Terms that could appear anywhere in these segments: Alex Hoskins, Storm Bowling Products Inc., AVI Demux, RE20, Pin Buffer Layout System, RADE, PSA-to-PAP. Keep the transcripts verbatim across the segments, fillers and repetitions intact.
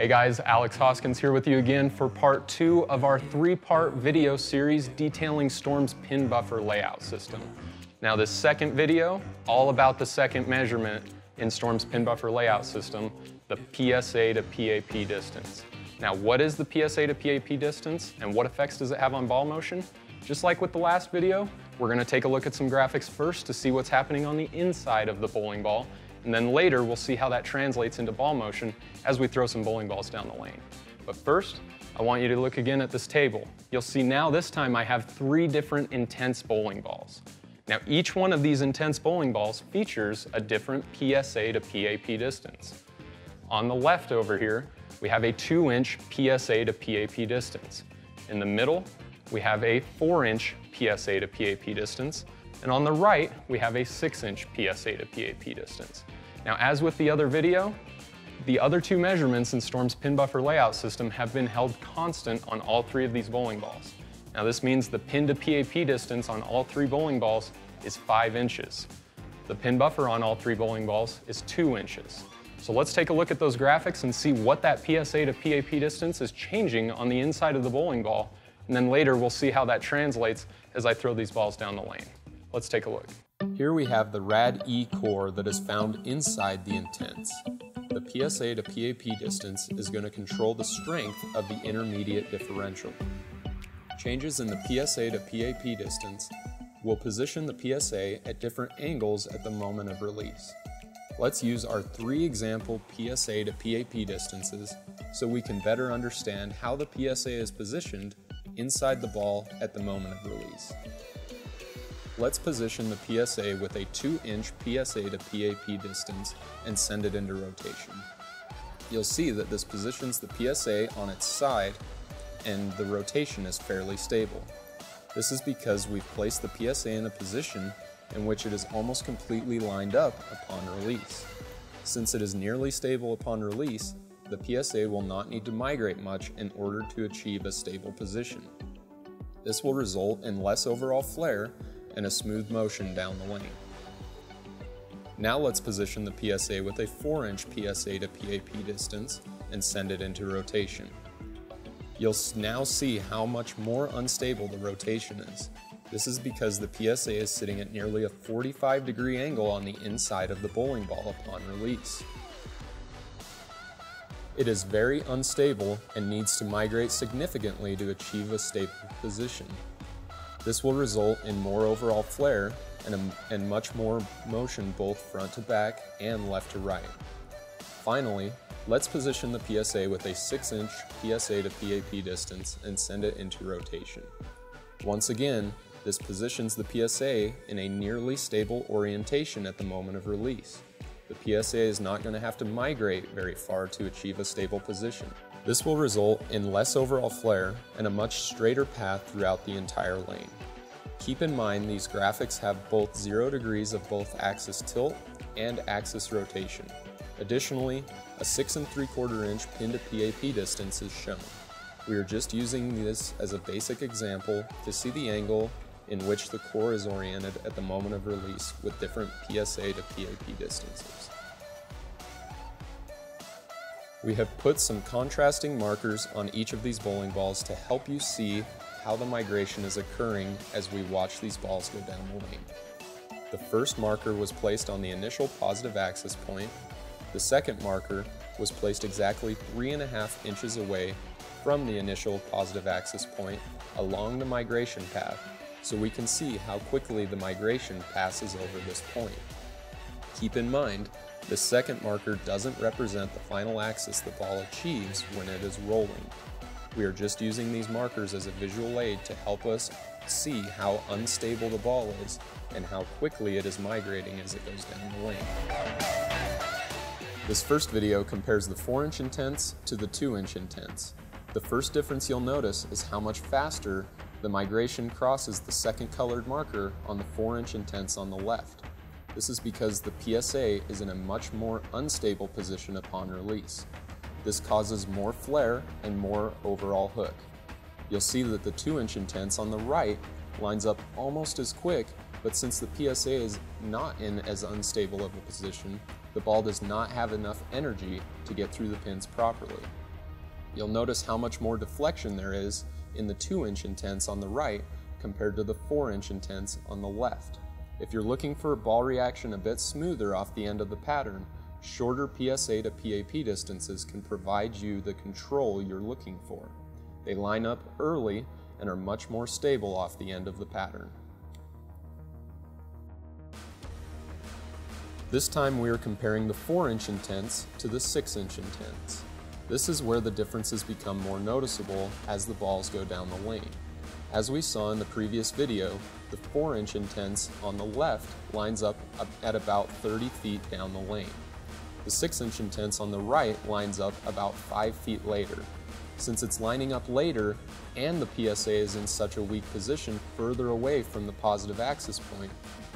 Hey guys, Alex Hoskins here with you again for part two of our three-part video series detailing Storm's Pin Buffer Layout System. Now this second video, all about the second measurement in Storm's Pin Buffer Layout System, the P S A to P A P distance. Now what is the P S A to P A P distance and what effects does it have on ball motion? Just like with the last video, we're going to take a look at some graphics first to see what's happening on the inside of the bowling ball. And then later, we'll see how that translates into ball motion as we throw some bowling balls down the lane. But first, I want you to look again at this table. You'll see now this time I have three different intense bowling balls. Now each one of these intense bowling balls features a different P S A to P A P distance. On the left over here, we have a two inch P S A to P A P distance. In the middle, we have a four inch P S A to P A P distance. And on the right, we have a six inch P S A to P A P distance. Now, as with the other video, the other two measurements in Storm's Pin Buffer Layout System have been held constant on all three of these bowling balls. Now, this means the pin to P A P distance on all three bowling balls is five inches. The pin buffer on all three bowling balls is two inches. So let's take a look at those graphics and see what that P S A to P A P distance is changing on the inside of the bowling ball. And then later, we'll see how that translates as I throw these balls down the lane. Let's take a look. Here we have the R A D E core that is found inside the intense. The P S A to P A P distance is going to control the strength of the intermediate differential. Changes in the P S A to P A P distance will position the P S A at different angles at the moment of release. Let's use our three example P S A to P A P distances so we can better understand how the P S A is positioned inside the ball at the moment of release. Let's position the P S A with a two inch P S A to P A P distance and send it into rotation. You'll see that this positions the P S A on its side and the rotation is fairly stable. This is because we've placed the P S A in a position in which it is almost completely lined up upon release. Since it is nearly stable upon release, the P S A will not need to migrate much in order to achieve a stable position. This will result in less overall flare and a smooth motion down the lane. Now let's position the P S A with a four inch P S A to P A P distance and send it into rotation. You'll now see how much more unstable the rotation is. This is because the P S A is sitting at nearly a forty-five degree angle on the inside of the bowling ball upon release. It is very unstable and needs to migrate significantly to achieve a stable position. This will result in more overall flare and, a, and much more motion both front to back and left to right. Finally, let's position the P S A with a six inch P S A to P A P distance and send it into rotation. Once again, this positions the P S A in a nearly stable orientation at the moment of release. The P S A is not going to have to migrate very far to achieve a stable position. This will result in less overall flare and a much straighter path throughout the entire lane. Keep in mind these graphics have both zero degrees of both axis tilt and axis rotation. Additionally, a six and three quarter inch pin to P A P distance is shown. We are just using this as a basic example to see the angle in which the core is oriented at the moment of release with different P S A to P A P distances. We have put some contrasting markers on each of these bowling balls to help you see how the migration is occurring as we watch these balls go down the lane. The first marker was placed on the initial positive axis point. The second marker was placed exactly three and a half inches away from the initial positive axis point along the migration path, so we can see how quickly the migration passes over this point. Keep in mind, the second marker doesn't represent the final axis the ball achieves when it is rolling. We are just using these markers as a visual aid to help us see how unstable the ball is and how quickly it is migrating as it goes down the lane. This first video compares the four inch intense to the two inch intense. The first difference you'll notice is how much faster the migration crosses the second colored marker on the four inch intense on the left. This is because the P S A is in a much more unstable position upon release. This causes more flare and more overall hook. You'll see that the two inch intense on the right lines up almost as quick, but since the P S A is not in as unstable of a position, the ball does not have enough energy to get through the pins properly. You'll notice how much more deflection there is in the two inch intents on the right compared to the four inch intents on the left. If you're looking for a ball reaction a bit smoother off the end of the pattern, shorter P S A to P A P distances can provide you the control you're looking for. They line up early and are much more stable off the end of the pattern. This time we are comparing the four inch intents to the six inch intents. This is where the differences become more noticeable as the balls go down the lane. As we saw in the previous video, the four inch intents on the left lines up at about thirty feet down the lane. The six inch intents on the right lines up about five feet later. Since it's lining up later and the P S A is in such a weak position further away from the positive axis point,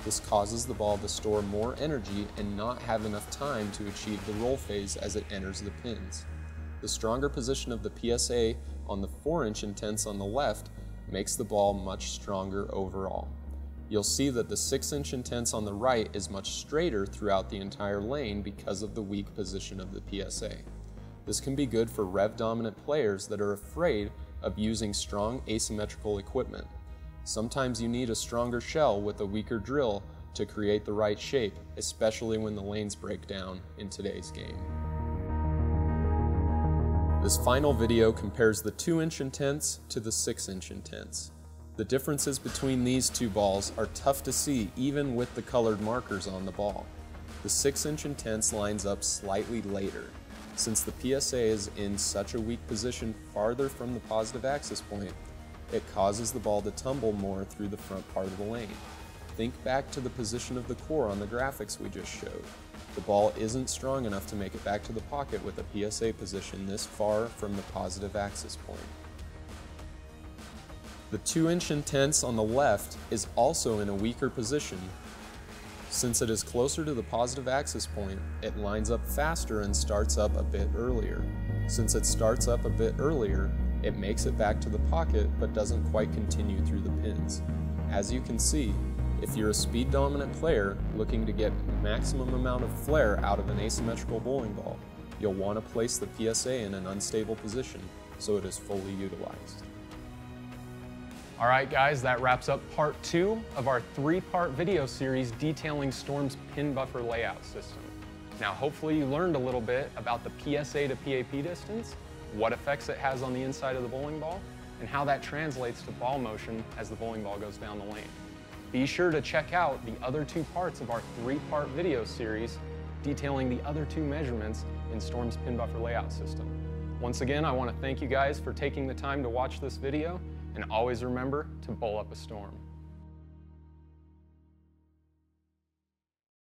this causes the ball to store more energy and not have enough time to achieve the roll phase as it enters the pins. The stronger position of the P S A on the four inch intents on the left makes the ball much stronger overall. You'll see that the six inch intents on the right is much straighter throughout the entire lane because of the weak position of the P S A. This can be good for rev-dominant players that are afraid of using strong asymmetrical equipment. Sometimes you need a stronger shell with a weaker drill to create the right shape, especially when the lanes break down in today's game. This final video compares the two inch intents to the six inch intents. The differences between these two balls are tough to see even with the colored markers on the ball. The six inch intents lines up slightly later. Since the P S A is in such a weak position farther from the positive axis point, it causes the ball to tumble more through the front part of the lane. Think back to the position of the core on the graphics we just showed. The ball isn't strong enough to make it back to the pocket with a P S A position this far from the positive axis point. The two inch intents on the left is also in a weaker position. Since it is closer to the positive axis point, it lines up faster and starts up a bit earlier. Since it starts up a bit earlier, it makes it back to the pocket but doesn't quite continue through the pins. As you can see, if you're a speed dominant player looking to get maximum amount of flare out of an asymmetrical bowling ball, you'll want to place the P S A in an unstable position so it is fully utilized. All right guys, that wraps up part two of our three-part video series detailing Storm's Pin Buffer Layout System. Now hopefully you learned a little bit about the P S A to P A P distance, what effects it has on the inside of the bowling ball, and how that translates to ball motion as the bowling ball goes down the lane. Be sure to check out the other two parts of our three-part video series detailing the other two measurements in Storm's Pin Buffer Layout System. Once again, I want to thank you guys for taking the time to watch this video, and always remember to bowl up a storm.